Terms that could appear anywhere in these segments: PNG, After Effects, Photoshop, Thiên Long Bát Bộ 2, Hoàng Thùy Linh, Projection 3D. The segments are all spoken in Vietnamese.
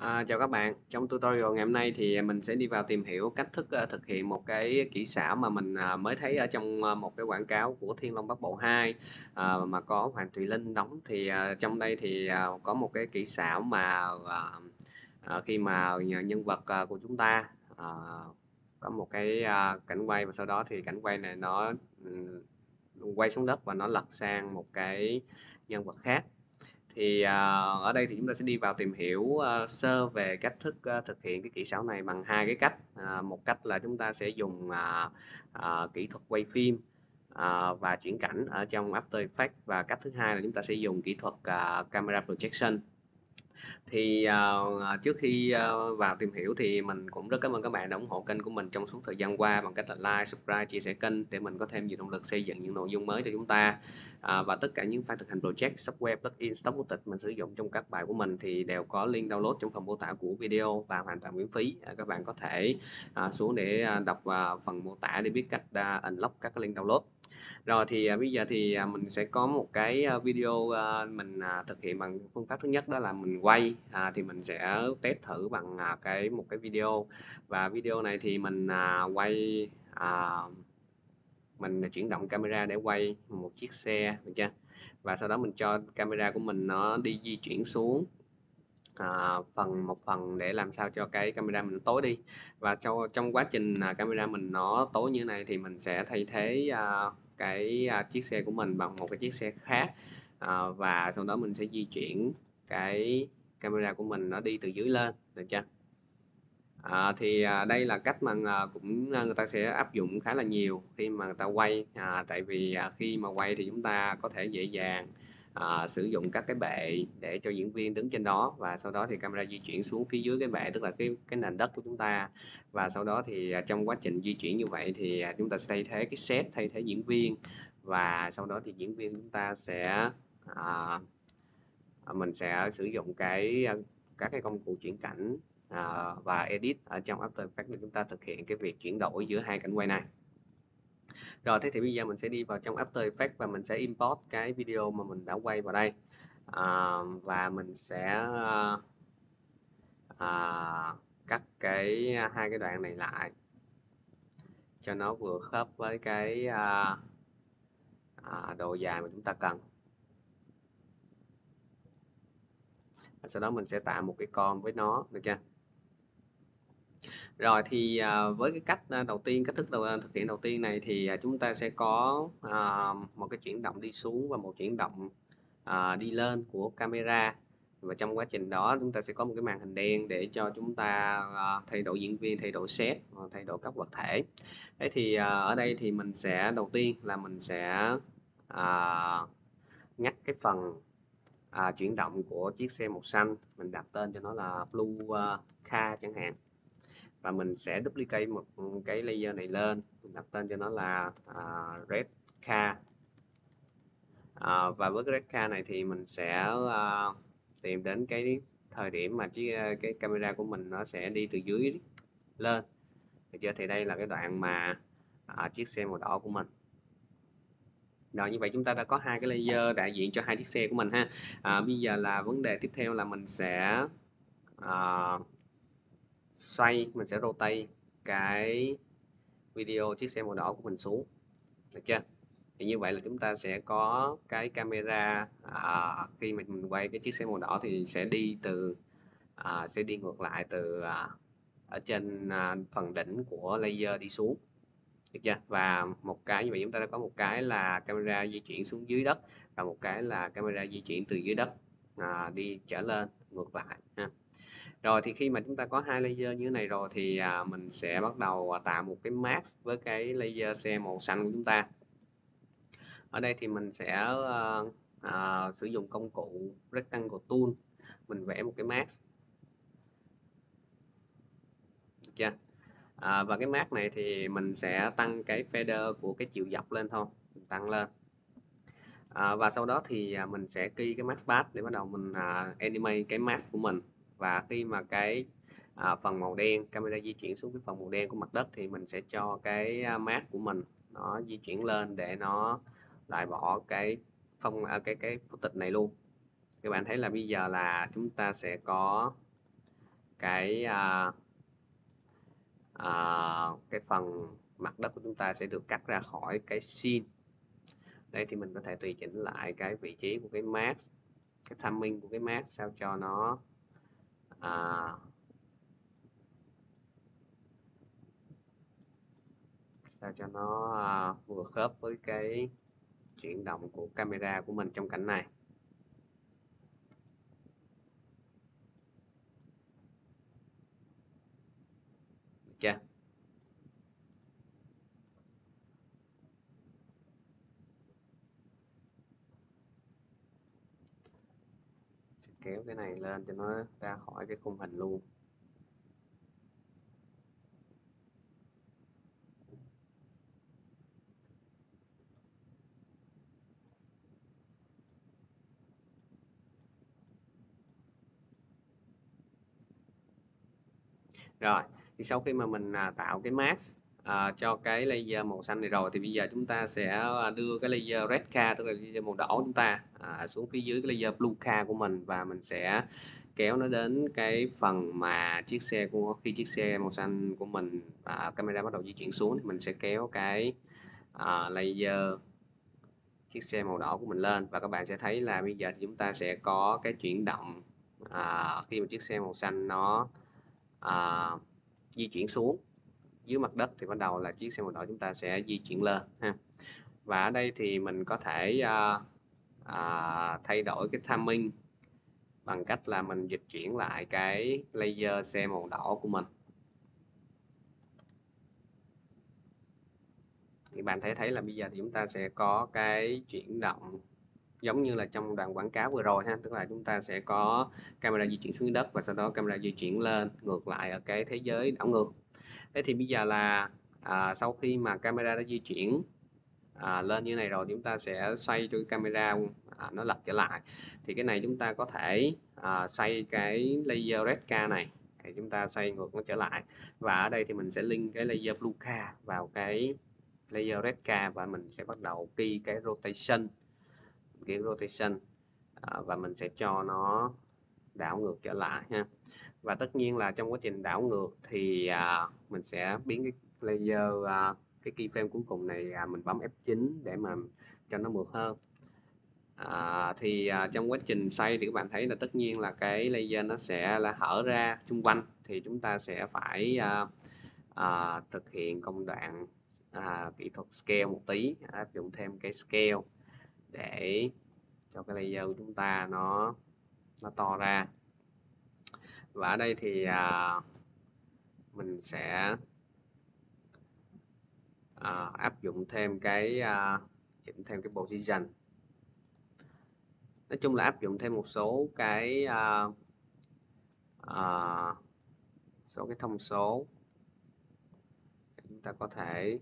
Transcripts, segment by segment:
Chào các bạn, trong tutorial ngày hôm nay thì mình sẽ đi vào tìm hiểu cách thức thực hiện một cái kỹ xảo mà mình mới thấy ở trong một cái quảng cáo của Thiên Long Bát Bộ 2 mà có Hoàng Thùy Linh đóng. Thì trong đây thì có một cái kỹ xảo mà khi mà nhân vật của chúng ta có một cái cảnh quay, và sau đó thì cảnh quay này nó quay xuống đất và nó lật sang một cái nhân vật khác. Thì ở đây thì chúng ta sẽ đi vào tìm hiểu sơ về cách thức thực hiện cái kỹ xảo này bằng hai cái cách. Một cách là chúng ta sẽ dùng kỹ thuật quay phim và chuyển cảnh ở trong After Effects, và cách thứ hai là chúng ta sẽ dùng kỹ thuật camera projection. Thì trước khi vào tìm hiểu thì mình cũng rất cảm ơn các bạn đã ủng hộ kênh của mình trong suốt thời gian qua bằng cách là like, subscribe, chia sẻ kênh để mình có thêm nhiều động lực xây dựng những nội dung mới cho chúng ta. Và tất cả những file thực hành project, software, plugin, stock footage mình sử dụng trong các bài của mình thì đều có link download trong phần mô tả của video và hoàn toàn miễn phí. Các bạn có thể xuống để đọc phần mô tả để biết cách unlock các link download. Rồi thì bây giờ thì mình sẽ có một cái video mình thực hiện bằng phương pháp thứ nhất, đó là mình quay. Thì mình sẽ test thử bằng một cái video, và video này thì mình quay, mình chuyển động camera để quay một chiếc xe, được chưa? Và sau đó mình cho camera của mình nó đi di chuyển xuống một phần để làm sao cho cái camera mình tối đi. Và trong quá trình camera mình nó tối như thế này thì mình sẽ thay thế cái chiếc xe của mình bằng một cái chiếc xe khác, và sau đó mình sẽ di chuyển cái camera của mình nó đi từ dưới lên, được chưa? Đây là cách mà người ta sẽ áp dụng khá là nhiều khi mà người ta quay, tại vì khi mà quay thì chúng ta có thể dễ dàng sử dụng các cái bệ để cho diễn viên đứng trên đó, và sau đó thì camera di chuyển xuống phía dưới cái bệ, tức là cái nền đất của chúng ta. Và sau đó thì trong quá trình di chuyển như vậy thì chúng ta sẽ thay thế cái set, thay thế diễn viên, và sau đó thì diễn viên chúng ta sẽ mình sẽ sử dụng các cái công cụ chuyển cảnh và edit ở trong After Effects để chúng ta thực hiện cái việc chuyển đổi giữa hai cảnh quay này. Rồi, thế thì bây giờ mình sẽ đi vào trong After Effects và mình sẽ import cái video mà mình đã quay vào đây, và mình sẽ cắt cái hai cái đoạn này lại cho nó vừa khớp với cái độ dài mà chúng ta cần. Và sau đó mình sẽ tạo một cái con với nó, được chưa? Rồi thì với cái cách đầu tiên, thực hiện đầu tiên này thì chúng ta sẽ có một cái chuyển động đi xuống và một chuyển động đi lên của camera, và trong quá trình đó chúng ta sẽ có một cái màn hình đen để cho chúng ta thay đổi diễn viên, thay đổi set, thay đổi các vật thể. Thế thì ở đây thì mình sẽ đầu tiên là mình sẽ ngắt cái phần chuyển động của chiếc xe màu xanh, mình đặt tên cho nó là Blue Car chẳng hạn, và mình sẽ duplicate một cái layer này lên, mình đặt tên cho nó là Red Car. Và với cái Red Car này thì mình sẽ tìm đến cái thời điểm mà cái camera của mình nó sẽ đi từ dưới lên, được chưa? Thì đây là cái đoạn mà chiếc xe màu đỏ của mình. Rồi, như vậy chúng ta đã có hai cái layer đại diện cho hai chiếc xe của mình ha. Bây giờ là vấn đề tiếp theo là mình sẽ xoay, mình sẽ rotate cái video chiếc xe màu đỏ của mình xuống, được chưa? Thì như vậy là chúng ta sẽ có cái camera khi mà mình quay cái chiếc xe màu đỏ thì sẽ đi từ sẽ đi ngược lại từ ở trên phần đỉnh của layer đi xuống, được chưa? Và một cái như vậy chúng ta đã có một cái là camera di chuyển xuống dưới đất và một cái là camera di chuyển từ dưới đất đi trở lên ngược lại ha. Rồi thì khi mà chúng ta có hai layer như thế này rồi thì mình sẽ bắt đầu tạo một cái mask với cái layer xe màu xanh của chúng ta. Ở đây thì mình sẽ sử dụng công cụ Rectangle Tool, mình vẽ một cái mask, được chưa? Và cái mask này thì mình sẽ tăng cái fader của cái chiều dọc lên thôi, mình tăng lên. Và sau đó thì mình sẽ key cái mask path để bắt đầu mình animate cái mask của mình. Và khi mà cái phần màu đen, camera di chuyển xuống cái phần màu đen của mặt đất thì mình sẽ cho cái mask của mình nó di chuyển lên để nó loại bỏ cái footage này luôn. Các bạn thấy là bây giờ là chúng ta sẽ có cái phần mặt đất của chúng ta sẽ được cắt ra khỏi cái scene. Đây thì mình có thể tùy chỉnh lại cái vị trí của cái mask, cái timing của cái mask sao cho nó vừa khớp với cái chuyển động của camera của mình trong cảnh này. Được chưa? Sẽ kéo cái này lên cho nó ra khỏi cái khung hình luôn. Rồi, thì sau khi mà mình tạo cái mask cho cái layer màu xanh này rồi thì bây giờ chúng ta sẽ đưa cái layer red car, tức là layer màu đỏ của chúng ta xuống phía dưới cái layer blue car của mình, và mình sẽ kéo nó đến cái phần mà chiếc xe của chiếc xe màu xanh của mình camera bắt đầu di chuyển xuống, thì mình sẽ kéo cái layer chiếc xe màu đỏ của mình lên, và các bạn sẽ thấy là bây giờ thì chúng ta sẽ có cái chuyển động khi mà chiếc xe màu xanh nó di chuyển xuống dưới mặt đất thì bắt đầu là chiếc xe màu đỏ chúng ta sẽ di chuyển lên ha. Và ở đây thì mình có thể thay đổi cái timing bằng cách là mình dịch chuyển lại cái layer xe màu đỏ của mình. Thì bạn thấy là bây giờ thì chúng ta sẽ có cái chuyển động giống như là trong đoạn quảng cáo vừa rồi ha, tức là chúng ta sẽ có camera di chuyển xuống đất và sau đó camera di chuyển lên ngược lại ở cái thế giới đảo ngược. Thế thì bây giờ là sau khi mà camera đã di chuyển lên như này rồi, chúng ta sẽ xoay cho cái camera nó lật trở lại. Thì cái này chúng ta có thể xoay cái layer red car này thì chúng ta xoay ngược nó trở lại, và ở đây thì mình sẽ link cái layer blue car vào cái layer red car và mình sẽ bắt đầu key cái rotation và mình sẽ cho nó đảo ngược trở lại ha. Và tất nhiên là trong quá trình đảo ngược thì mình sẽ biến cái layer cái keyframe cuối cùng này mình bấm F9 để mà cho nó mượt hơn. Trong quá trình xoay thì các bạn thấy là tất nhiên là cái layer nó sẽ là hở ra xung quanh, thì chúng ta sẽ phải thực hiện công đoạn kỹ thuật scale một tí, áp dụng thêm cái scale để cho cái layer của chúng ta nó to ra. Và ở đây thì mình sẽ áp dụng thêm cái chỉnh thêm cái position. Nói chung là áp dụng thêm một số cái thông số để chúng ta có thể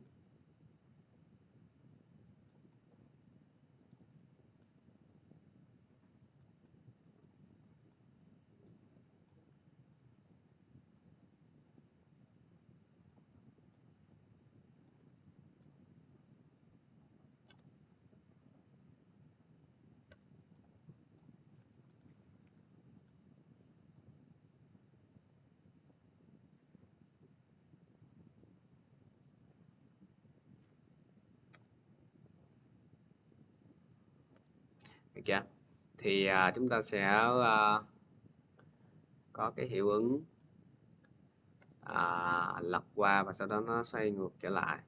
chúng ta sẽ có cái hiệu ứng lật qua và sau đó nó xoay ngược trở lại.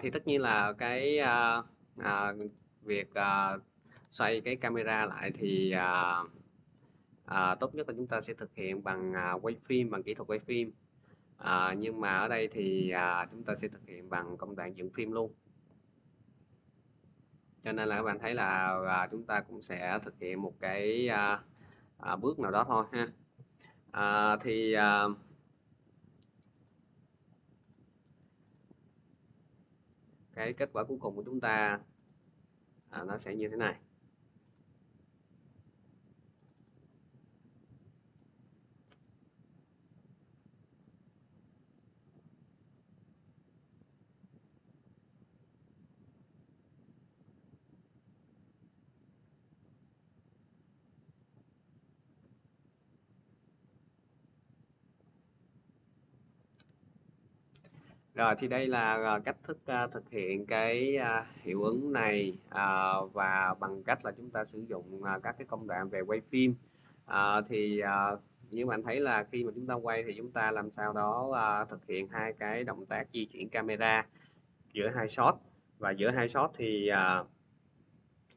Thì tất nhiên là cái việc xoay cái camera lại thì tốt nhất là chúng ta sẽ thực hiện bằng quay phim, bằng kỹ thuật quay phim. Nhưng mà ở đây thì chúng ta sẽ thực hiện bằng công đoạn dựng phim luôn. Cho nên là các bạn thấy là chúng ta cũng sẽ thực hiện một cái bước nào đó thôi ha. Cái kết quả cuối cùng của chúng ta nó sẽ như thế này. Rồi thì đây là cách thức thực hiện cái hiệu ứng này, và bằng cách là chúng ta sử dụng các cái công đoạn về quay phim. Thì như bạn thấy là khi mà chúng ta quay thì chúng ta làm sao đó thực hiện hai cái động tác di chuyển camera giữa hai shot, và giữa hai shot thì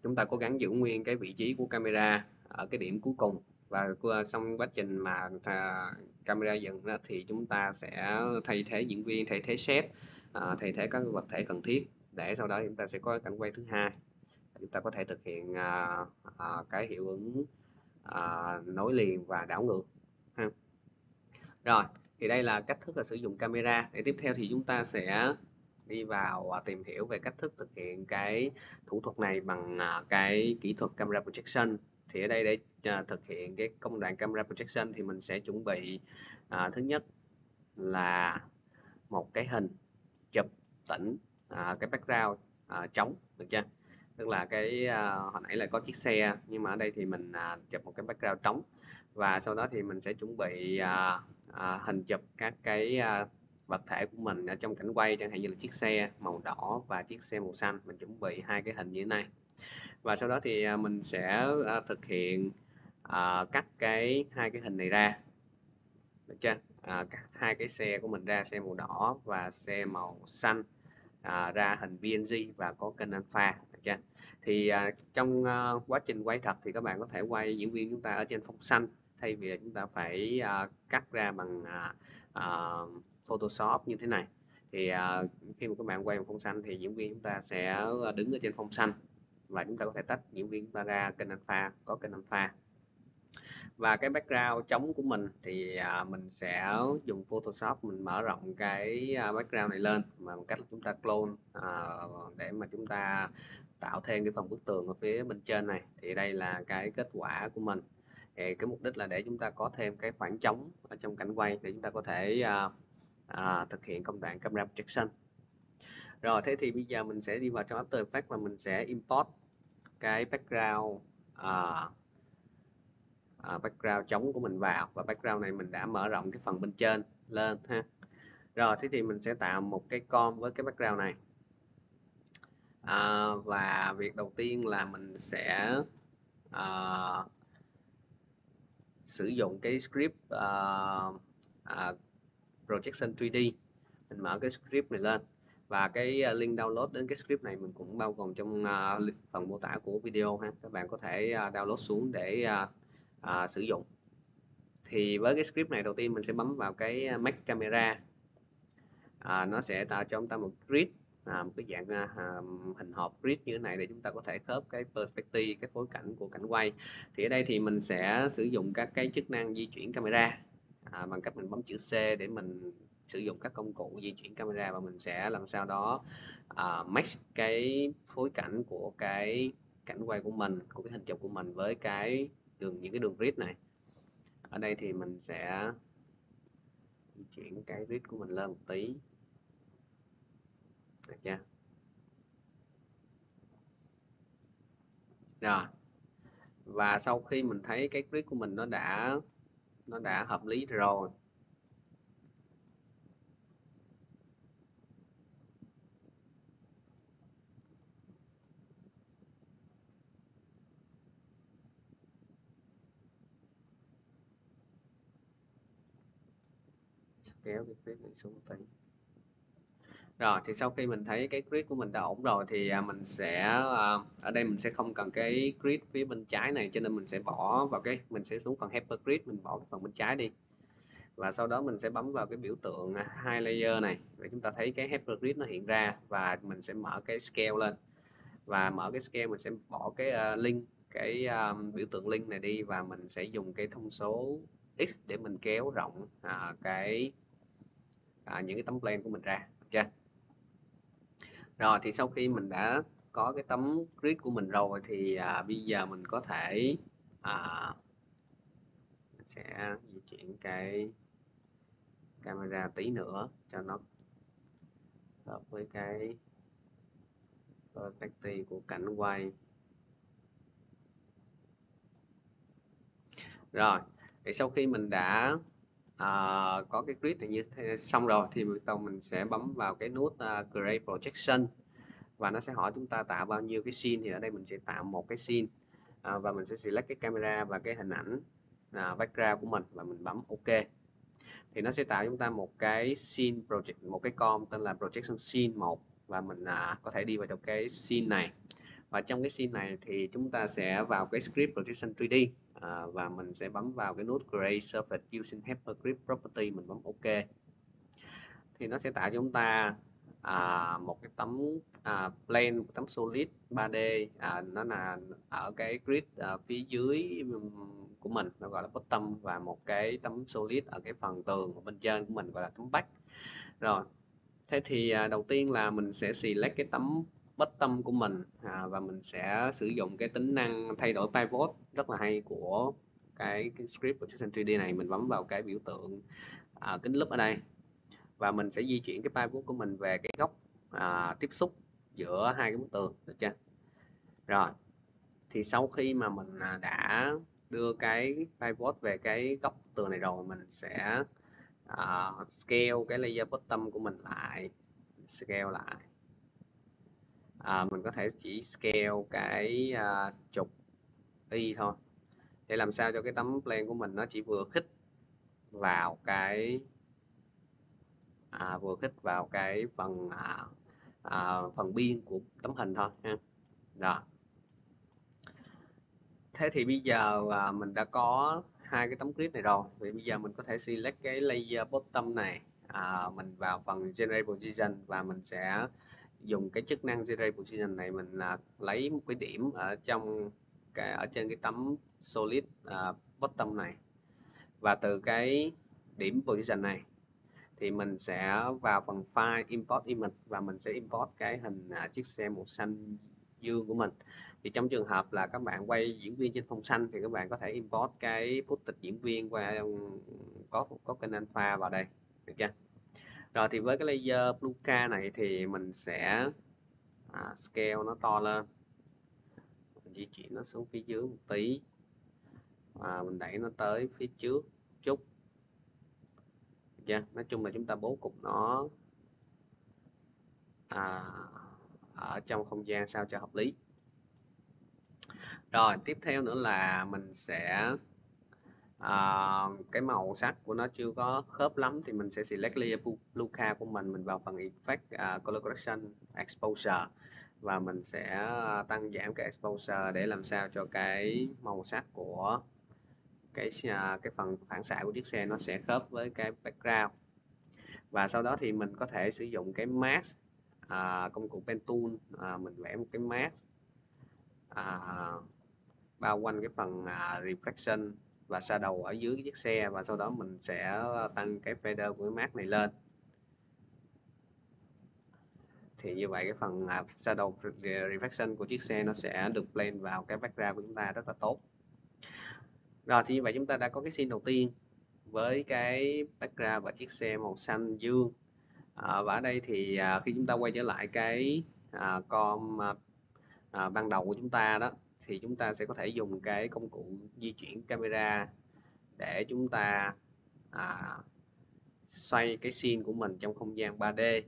chúng ta cố gắng giữ nguyên cái vị trí của camera ở cái điểm cuối cùng, và xong quá trình mà camera dừng đó thì chúng ta sẽ thay thế diễn viên, thay thế set, thay thế các vật thể cần thiết, để sau đó chúng ta sẽ có cảnh quay thứ hai. Chúng ta có thể thực hiện cái hiệu ứng nối liền và đảo ngược ha. Rồi thì đây là cách thức là sử dụng camera. Để tiếp theo thì chúng ta sẽ đi vào tìm hiểu về cách thức thực hiện cái thủ thuật này bằng cái kỹ thuật camera projection. Thì ở đây để thực hiện cái công đoạn camera projection thì mình sẽ chuẩn bị thứ nhất là một cái hình chụp tĩnh, cái background trống, được chưa? Tức là cái hồi nãy là có chiếc xe, nhưng mà ở đây thì mình chụp một cái background trống, và sau đó thì mình sẽ chuẩn bị hình chụp các cái vật thể của mình ở trong cảnh quay, chẳng hạn như là chiếc xe màu đỏ và chiếc xe màu xanh. Mình chuẩn bị hai cái hình như thế này, và sau đó thì mình sẽ thực hiện cắt cái hai cái hình này ra, được chưa? Cắt hai cái xe của mình ra, xe màu đỏ và xe màu xanh ra hình PNG và có kênh alpha, được chưa? Thì trong quá trình quay thật thì các bạn có thể quay diễn viên chúng ta ở trên phông xanh, thay vì chúng ta phải cắt ra bằng Photoshop như thế này. Thì khi mà các bạn quay bằng phông xanh thì diễn viên chúng ta sẽ đứng ở trên phông xanh, và chúng ta có thể tách diễn viên chúng ta ra kênh alpha, có kênh alpha. Và cái background trống của mình thì mình sẽ dùng Photoshop, mình mở rộng cái background này lên bằng cách là chúng ta clone để mà chúng ta tạo thêm cái phần bức tường ở phía bên trên này. Thì đây là cái kết quả của mình. Thì cái mục đích là để chúng ta có thêm cái khoảng trống ở trong cảnh quay để chúng ta có thể thực hiện công đoạn camera projection. Rồi thế thì bây giờ mình sẽ đi vào trong After Effects và mình sẽ import cái background background trống của mình vào, và background này mình đã mở rộng cái phần bên trên lên ha. Rồi thế thì mình sẽ tạo một cái con với cái background này, và việc đầu tiên là mình sẽ sử dụng cái script projection 3D. Mình mở cái script này lên, và cái link download đến cái script này mình cũng bao gồm trong phần mô tả của video ha. Các bạn có thể download xuống để sử dụng. Thì với cái script này đầu tiên mình sẽ bấm vào cái Make Camera. Nó sẽ tạo cho chúng ta một grid, một cái dạng hình hộp grid như thế này để chúng ta có thể khớp cái perspective, cái phối cảnh của cảnh quay. Thì ở đây thì mình sẽ sử dụng các cái chức năng di chuyển camera bằng cách mình bấm chữ C để mình sử dụng các công cụ di chuyển camera, và mình sẽ làm sao đó match cái phối cảnh của cái cảnh quay của mình, của cái hình chụp của mình với cái những cái đường grid này. Ở đây thì mình sẽ di chuyển cái grid của mình lên một tí, được chưa? Rồi, và sau khi mình thấy cái grid của mình nó đã hợp lý rồi, kéo cái clip này xuống một tí. Rồi thì sau khi mình thấy cái grid của mình đã ổn rồi thì mình sẽ ở đây mình sẽ không cần cái grid phía bên trái này, cho nên mình sẽ bỏ vào cái, mình sẽ xuống phần Hyper Grid, mình bỏ phần bên trái đi. Và sau đó mình sẽ bấm vào cái biểu tượng hai layer này để chúng ta thấy cái Hyper Grid nó hiện ra, và mình sẽ mở cái scale lên. Và mở cái scale mình sẽ bỏ cái link, cái biểu tượng link này đi, và mình sẽ dùng cái thông số x để mình kéo rộng những cái tấm plan của mình ra. Okay. Rồi thì sau khi mình đã có cái tấm grid của mình rồi thì bây giờ mình có thể mình sẽ di chuyển cái camera tí nữa cho nó hợp với cái perspective của cảnh quay. Rồi thì sau khi mình đã có cái grid này như thế xong rồi thì mình sẽ bấm vào cái nút Create Projection, và nó sẽ hỏi chúng ta tạo bao nhiêu cái scene. Thì ở đây mình sẽ tạo một cái scene, và mình sẽ select cái camera và cái hình ảnh background của mình, và mình bấm OK. Thì nó sẽ tạo chúng ta một cái scene project, một cái con tên là Projection Scene 1, và mình có thể đi vào trong cái scene này. Và trong cái scene này thì chúng ta sẽ vào cái Script Projection 3D, và mình sẽ bấm vào cái nút Create Surface using Hypergrid Property, mình bấm OK. Thì nó sẽ tạo cho chúng ta một cái tấm plane, tấm solid 3D, nó là ở cái grid phía dưới của mình, nó gọi là bottom, và một cái tấm solid ở cái phần tường ở bên trên của mình gọi là tấm back. Rồi thế thì đầu tiên là mình sẽ select cái tấm bottom của mình, và mình sẽ sử dụng cái tính năng thay đổi pivot rất là hay của cái Script Projection 3D này. Mình bấm vào cái biểu tượng kính lúp ở đây, và mình sẽ di chuyển cái pivot của mình về cái góc tiếp xúc giữa hai cái bức tường, được chưa? Rồi thì sau khi mà mình đã đưa cái pivot về cái góc tường này rồi, mình sẽ scale cái layer bottom của mình lại, scale lại. Mình có thể chỉ scale cái trục y thôi, để làm sao cho cái tấm plan của mình nó chỉ vừa khít vào cái phần phần biên của tấm hình thôi ha. Rồi. Thế thì bây giờ mình đã có hai cái tấm clip này rồi, thì bây giờ mình có thể select cái layer bottom này, mình vào phần Generate Position, và mình sẽ dùng cái chức năng Generate Position này, mình lấy một cái điểm ở trong cái trên cái tấm solid bottom này, và từ cái điểm position này thì mình sẽ vào phần File Import Image, và mình sẽ import cái hình chiếc xe màu xanh dương của mình. Thì trong trường hợp là các bạn quay diễn viên trên phông xanh thì các bạn có thể import cái footage diễn viên qua có kênh alpha vào đây, được chưa? Rồi thì với cái layer Bluca này thì mình sẽ scale nó to lên, mình di chuyển nó xuống phía dưới một tí, mình đẩy nó tới phía trước chút. Nói chung là chúng ta bố cục nó ở trong không gian sao cho hợp lý. Rồi tiếp theo nữa là mình sẽ cái màu sắc của nó chưa có khớp lắm thì mình sẽ select layer Bluca của mình, vào phần Effect Color Correction Exposure, và mình sẽ tăng giảm cái Exposure để làm sao cho cái màu sắc của cái phần phản xạ của chiếc xe nó sẽ khớp với cái background. Và sau đó thì mình có thể sử dụng cái mask, công cụ Pen Tool, mình vẽ một cái mask bao quanh cái phần Reflection và shadow ở dưới cái chiếc xe, và sau đó mình sẽ tăng cái fader của cái mask này lên. Thì như vậy cái phần shadow reflection của chiếc xe nó sẽ được blend vào cái background của chúng ta rất là tốt. Rồi thì như vậy chúng ta đã có cái scene đầu tiên với cái background và chiếc xe màu xanh dương. Và ở đây thì khi chúng ta quay trở lại cái com ban đầu của chúng ta đó, thì chúng ta sẽ có thể dùng cái công cụ di chuyển camera để chúng ta xoay cái scene của mình trong không gian 3D,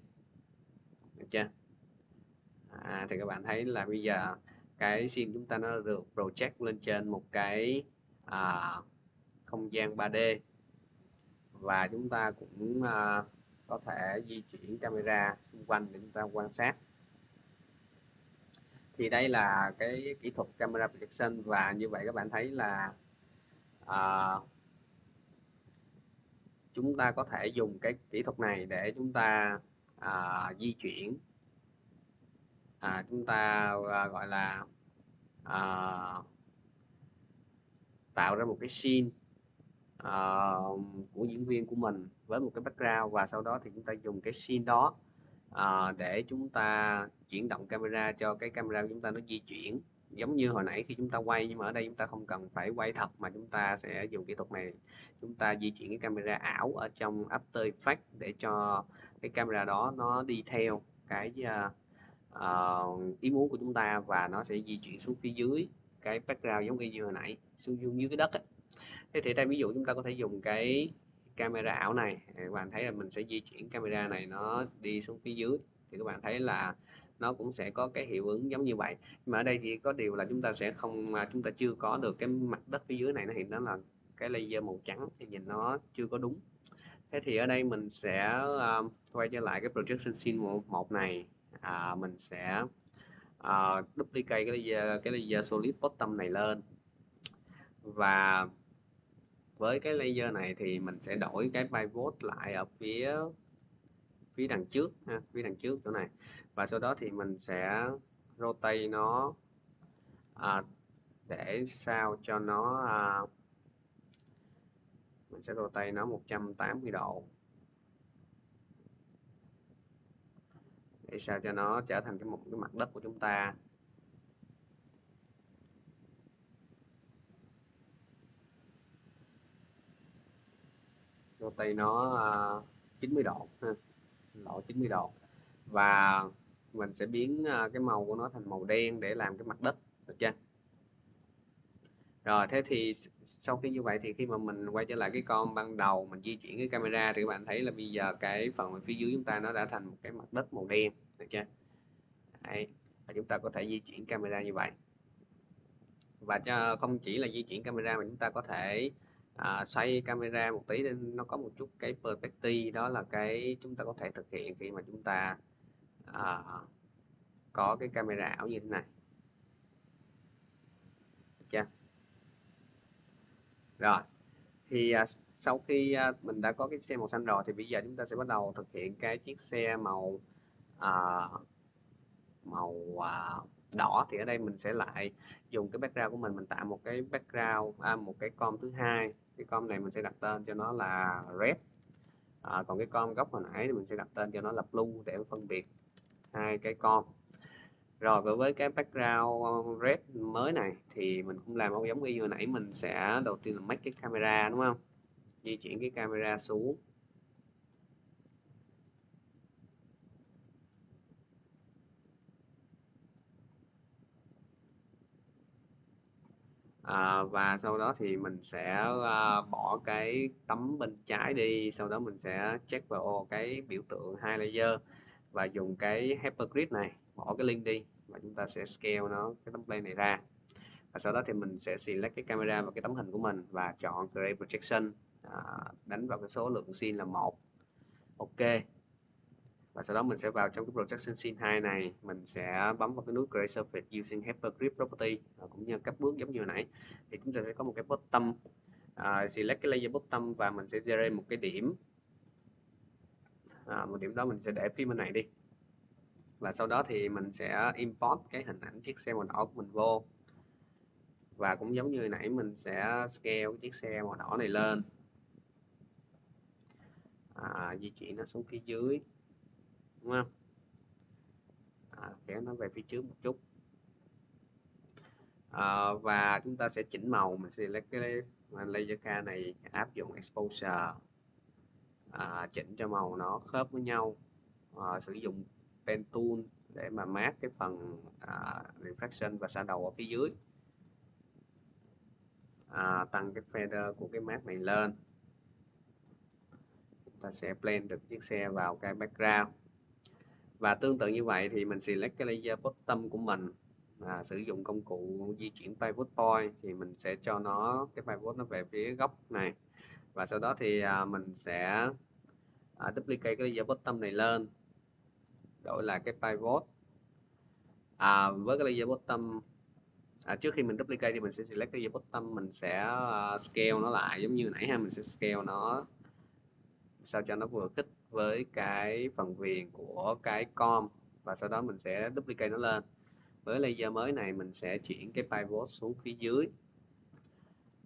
được chưa? Thì các bạn thấy là bây giờ cái scene chúng ta nó được project lên trên một cái không gian 3D, và chúng ta cũng có thể di chuyển camera xung quanh để chúng ta quan sát. Thì đây là cái kỹ thuật camera projection, và như vậy các bạn thấy là chúng ta có thể dùng cái kỹ thuật này để chúng ta di chuyển, chúng ta gọi là tạo ra một cái scene của diễn viên của mình với một cái background, và sau đó thì chúng ta dùng cái scene đó để chúng ta chuyển động camera cho cái camera của chúng ta nó di chuyển, giống như hồi nãy khi chúng ta quay, nhưng mà ở đây chúng ta không cần phải quay thật mà chúng ta sẽ dùng kỹ thuật này, chúng ta di chuyển cái camera ảo ở trong After Effects để cho cái camera đó nó đi theo cái ý muốn của chúng ta, và nó sẽ di chuyển xuống phía dưới cái background giống như hồi nãy, xuống dưới cái đất ấy. Thế thì đây ví dụ chúng ta có thể dùng cái camera ảo này, các bạn thấy là mình sẽ di chuyển camera này nó đi xuống phía dưới, thì các bạn thấy là nó cũng sẽ có cái hiệu ứng giống như vậy. Nhưng mà ở đây thì có điều là chúng ta sẽ không, chúng ta chưa có được cái mặt đất phía dưới này, nó hiện đó là cái layer màu trắng thì nhìn nó chưa có đúng. Thế thì ở đây mình sẽ quay trở lại cái projection scene 1 này, mình sẽ duplicate cái layer solid bottom này lên, và với cái layer này thì mình sẽ đổi cái pivot lại ở phía đằng trước ha, phía đằng trước chỗ này, và sau đó thì mình sẽ rotate nó để sao cho nó mình sẽ rotate nó 180 độ để sao cho nó trở thành một cái mặt đất của chúng ta. Rotate nó 90 độ ha, lộ 90 độ, và mình sẽ biến cái màu của nó thành màu đen để làm cái mặt đất, được chưa? Rồi, thế thì sau khi như vậy thì khi mà mình quay trở lại cái con ban đầu, mình di chuyển cái camera thì các bạn thấy là bây giờ cái phần ở phía dưới chúng ta nó đã thành một cái mặt đất màu đen, được chưa? Đấy, và chúng ta có thể di chuyển camera như vậy, và cho không chỉ là di chuyển camera mà chúng ta có thể xoay camera một tí để nó có một chút cái perspective, đó là cái chúng ta có thể thực hiện khi mà chúng ta có cái camera ảo như thế này, được chưa? Rồi thì sau khi mình đã có cái xe màu xanh rồi thì bây giờ chúng ta sẽ bắt đầu thực hiện cái chiếc xe màu đỏ. Thì ở đây mình sẽ lại dùng cái background của mình tạo một cái background, một cái com thứ hai. Cái com này mình sẽ đặt tên cho nó là red, còn cái com góc hồi nãy thì mình sẽ đặt tên cho nó là blue để phân biệt hai cái com. Rồi với cái background red mới này thì mình cũng làm giống như hồi nãy, mình sẽ đầu tiên là make cái camera, đúng không, di chuyển cái camera xuống. Và sau đó thì mình sẽ bỏ cái tấm bên trái đi, sau đó mình sẽ check vào cái biểu tượng hai layer và dùng cái hypergrid này, bỏ cái link đi và chúng ta sẽ scale nó, cái tấm plane này ra. Và sau đó thì mình sẽ select cái camera và cái tấm hình của mình và chọn create projection, đánh vào cái số lượng scene là 1. Ok. Và sau đó mình sẽ vào trong cái projection scene 2 này, mình sẽ bấm vào cái nút create surface using hypergrid property, cũng như các bước giống như nãy. Thì chúng ta sẽ có một cái bottom, select cái layer bottom và mình sẽ generate một cái điểm, một điểm đó mình sẽ để phía bên này đi. Và sau đó thì mình sẽ import cái hình ảnh chiếc xe màu đỏ của mình vô, và cũng giống như nãy mình sẽ scale cái chiếc xe màu đỏ này lên, di chuyển nó xuống phía dưới, đúng không? Kéo nó về phía trước một chút, và chúng ta sẽ chỉnh màu. Mình sẽ lấy cái layer K này, áp dụng exposure, chỉnh cho màu nó khớp với nhau, sử dụng pen tool để mà mát cái phần refraction và shadow ở phía dưới, tăng cái feather của cái mát này lên. Ta sẽ blend được chiếc xe vào cái background. Và tương tự như vậy thì mình select cái layer bottom của mình, sử dụng công cụ di chuyển pivot point thì mình sẽ cho nó, cái pivot nó về phía góc này. Và sau đó thì mình sẽ duplicate cái layer bottom này lên, đổi là cái pivot. Với cái layer bottom, trước khi mình duplicate thì mình sẽ select cái layer bottom, mình sẽ scale nó lại giống như nãy ha, mình sẽ scale nó sao cho nó vừa khít với cái phần viền của cái com, và sau đó mình sẽ duplicate nó lên. Với layer mới này mình sẽ chuyển cái pivot xuống phía dưới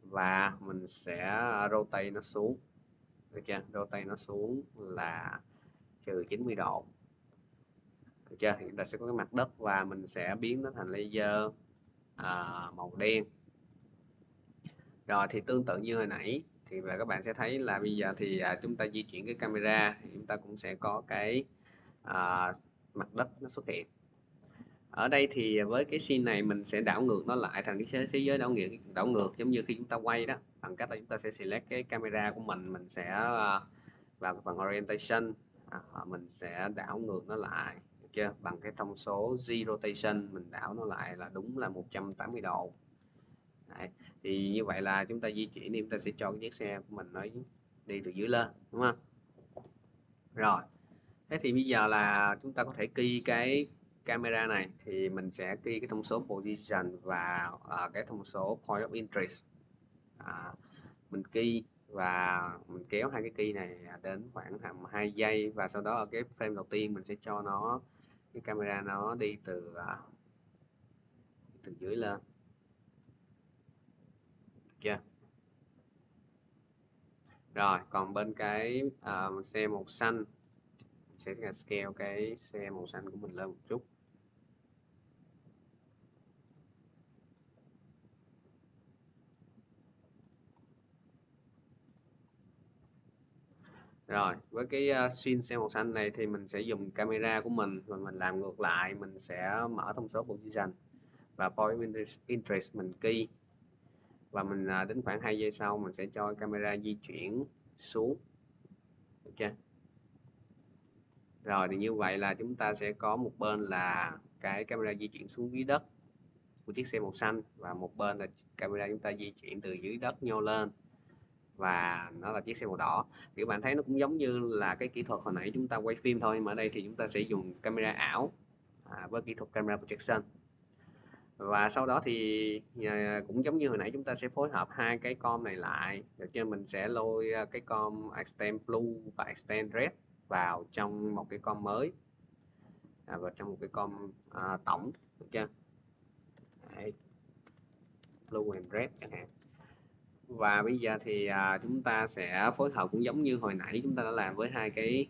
và mình sẽ rotate nó xuống, được chưa? Rotate nó xuống là -90 độ, được chưa? Hiện tại sẽ có cái mặt đất và mình sẽ biến nó thành layer màu đen. Rồi thì tương tự như hồi nãy thì và các bạn sẽ thấy là bây giờ thì chúng ta di chuyển cái camera thì chúng ta cũng sẽ có cái mặt đất nó xuất hiện. Ở đây thì với cái scene này mình sẽ đảo ngược nó lại thành cái thế giới đảo ngược giống như khi chúng ta quay đó, bằng cách là chúng ta sẽ select cái camera của mình sẽ vào phần orientation, mình sẽ đảo ngược nó lại, được chưa? Bằng cái thông số Z rotation mình đảo nó lại là đúng là 180 độ. Đấy. Thì như vậy là chúng ta di chuyển thì chúng ta sẽ cho cái chiếc xe của mình nó đi từ dưới lên, đúng không? Rồi. Thế thì bây giờ là chúng ta có thể key cái camera này, thì mình sẽ key cái thông số position và cái thông số point of interest. Mình key và mình kéo hai cái key này đến khoảng 2 giây, và sau đó ở cái frame đầu tiên mình sẽ cho nó, cái camera nó đi từ dưới lên. Yeah. Rồi còn bên cái xe màu xanh sẽ scale cái xe màu xanh của mình lên một chút. Rồi với cái scene xe màu xanh này thì mình sẽ dùng camera của mình và mình làm ngược lại, mình sẽ mở thông số position và point of interest mình key, và mình đến khoảng 2 giây sau mình sẽ cho camera di chuyển xuống, được chưa? Rồi thì như vậy là chúng ta sẽ có một bên là cái camera di chuyển xuống dưới đất của chiếc xe màu xanh, và một bên là camera chúng ta di chuyển từ dưới đất nhô lên và nó là chiếc xe màu đỏ. Thì các bạn thấy nó cũng giống như là cái kỹ thuật hồi nãy chúng ta quay phim thôi, mà ở đây thì chúng ta sẽ dùng camera ảo với kỹ thuật camera projection. Và sau đó thì cũng giống như hồi nãy chúng ta sẽ phối hợp hai cái com này lại, được chưa? Mình sẽ lôi cái com extend blue và extend red vào trong một cái com mới, vào trong một cái com tổng, được chưa? Đấy. Blue and red chẳng hạn. Và bây giờ thì chúng ta sẽ phối hợp cũng giống như hồi nãy chúng ta đã làm với hai cái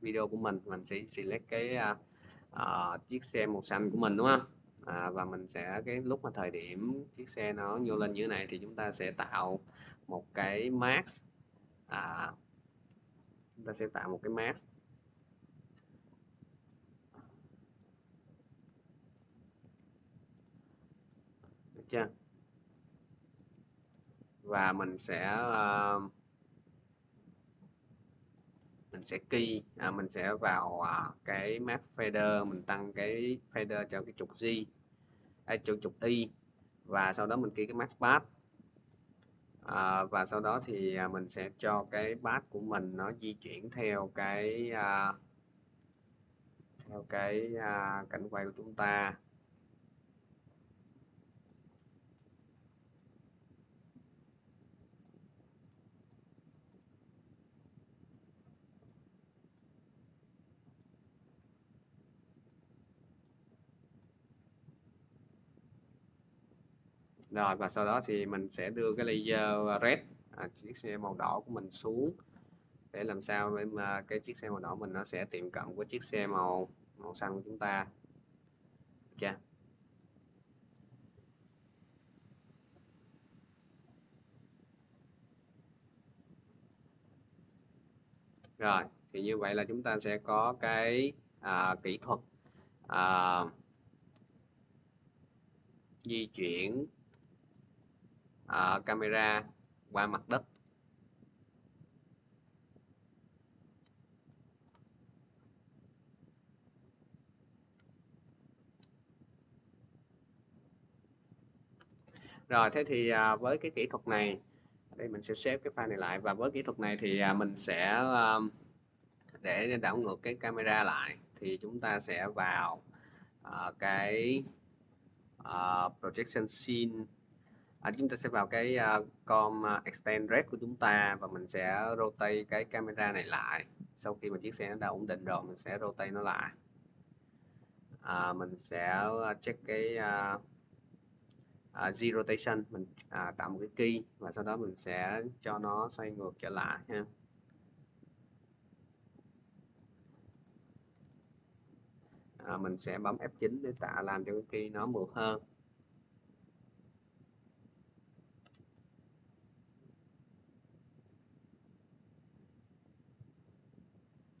video của mình sẽ select cái chiếc xe màu xanh của mình, đúng không? Và mình sẽ cái lúc mà thời điểm chiếc xe nó nhô lên như thế này thì chúng ta sẽ tạo một cái mask, chúng ta sẽ tạo một cái mask chưa? Và mình sẽ key, mình sẽ vào cái map fader, mình tăng cái fader cho cái trục Z, cho trục Y, và sau đó mình key cái max path, và sau đó thì mình sẽ cho cái path của mình nó di chuyển theo cái cảnh quay của chúng ta. Rồi và sau đó thì mình sẽ đưa cái layer red, chiếc xe màu đỏ của mình xuống, để làm sao để mà cái chiếc xe màu đỏ mình nó sẽ tiệm cận với chiếc xe màu xanh của chúng ta. Okay. Rồi thì như vậy là chúng ta sẽ có cái kỹ thuật di chuyển camera qua mặt đất. Rồi thế thì với cái kỹ thuật này Đây mình sẽ xếp cái file này lại, và với kỹ thuật này thì mình sẽ để đảo ngược cái camera lại thì chúng ta sẽ vào cái projection scene. Chúng ta sẽ vào cái com extend red của chúng ta và mình sẽ rotate cái camera này lại. Sau khi mà chiếc xe nó đã ổn định rồi mình sẽ rotate nó lại. Mình sẽ check cái Z rotation, mình tạo một cái key và sau đó mình sẽ cho nó xoay ngược trở lại ha. Mình sẽ bấm F9 để làm cho cái key nó mượt hơn.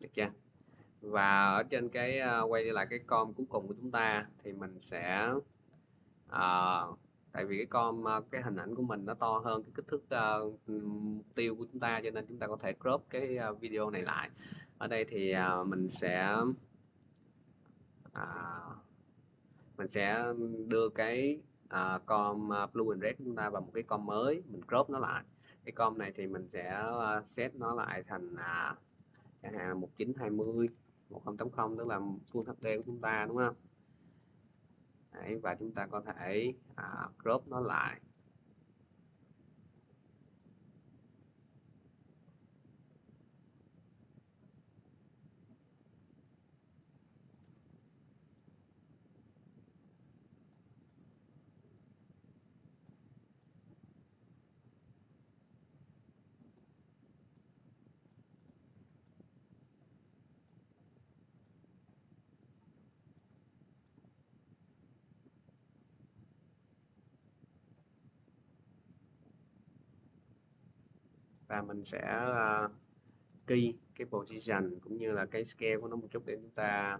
Được chưa? Và ở trên cái quay lại cái com cuối cùng của chúng ta thì mình sẽ tại vì cái com cái hình ảnh của mình nó to hơn cái kích thước mục tiêu của chúng ta cho nên chúng ta có thể crop cái video này lại. Ở đây thì mình sẽ đưa cái com blue and red của chúng ta vào một cái com mới, mình crop nó lại. Cái com này thì mình sẽ set nó lại thành chẳng hạn là 1920 1080 tức là Full HD của chúng ta, đúng không? Đấy, và chúng ta có thể crop nó lại. Và mình sẽ key cái position cũng như là cái scale của nó một chút để chúng ta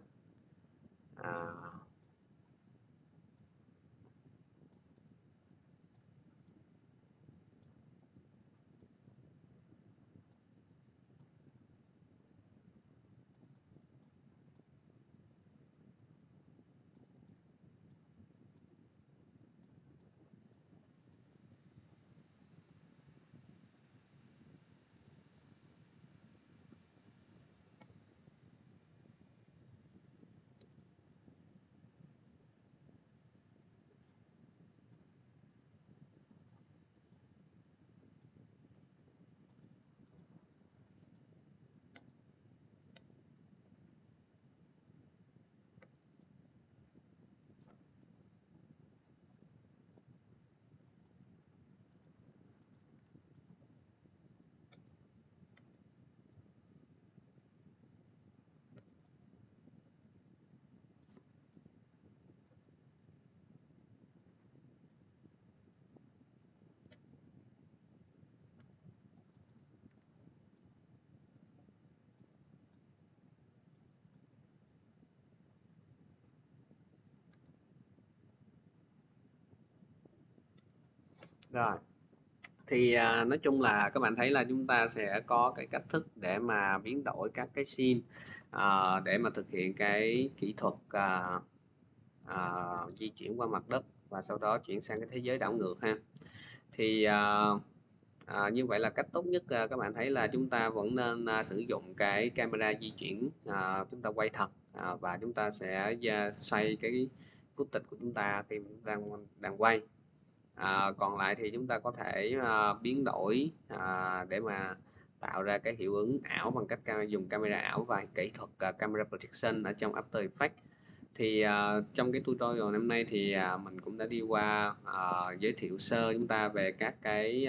rồi. Thì nói chung là các bạn thấy là chúng ta sẽ có cái cách thức để mà biến đổi các cái scene để mà thực hiện cái kỹ thuật di chuyển qua mặt đất và sau đó chuyển sang cái thế giới đảo ngược ha. Thì như vậy là cách tốt nhất các bạn thấy là chúng ta vẫn nên sử dụng cái camera di chuyển, chúng ta quay thật và chúng ta sẽ xoay cái footage của chúng ta khi đang quay. Còn lại thì chúng ta có thể biến đổi để mà tạo ra cái hiệu ứng ảo bằng cách dùng camera ảo và kỹ thuật camera projection ở trong After Effects. Thì trong cái tutorial năm nay thì mình cũng đã đi qua giới thiệu sơ chúng ta về các cái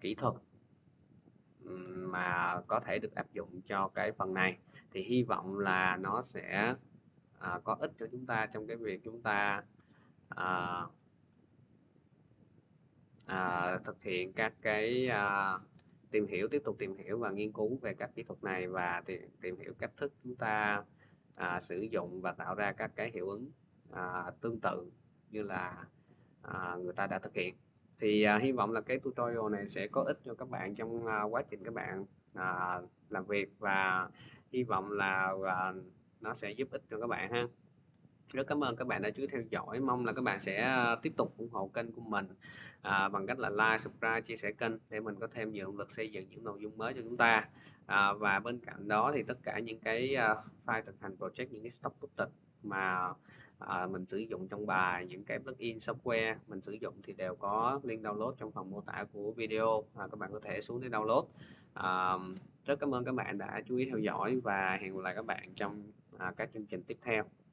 kỹ thuật mà có thể được áp dụng cho cái phần này. Thì hy vọng là nó sẽ có ích cho chúng ta trong cái việc chúng ta thực hiện các cái tiếp tục tìm hiểu và nghiên cứu về các kỹ thuật này và tìm hiểu cách thức chúng ta sử dụng và tạo ra các cái hiệu ứng tương tự như là người ta đã thực hiện. Thì hy vọng là cái tutorial này sẽ có ích cho các bạn trong quá trình các bạn làm việc và hy vọng là nó sẽ giúp ích cho các bạn ha. Rất cảm ơn các bạn đã chú ý theo dõi. Mong là các bạn sẽ tiếp tục ủng hộ kênh của mình bằng cách là like, subscribe, chia sẻ kênh để mình có thêm nhiều động lực xây dựng những nội dung mới cho chúng ta. Và bên cạnh đó thì tất cả những cái file thực hành project, những cái stock footage mà mình sử dụng trong bài, những cái plugin software mình sử dụng thì đều có link download trong phần mô tả của video. Các bạn có thể xuống để download. Rất cảm ơn các bạn đã chú ý theo dõi và hẹn gặp lại các bạn trong các chương trình tiếp theo.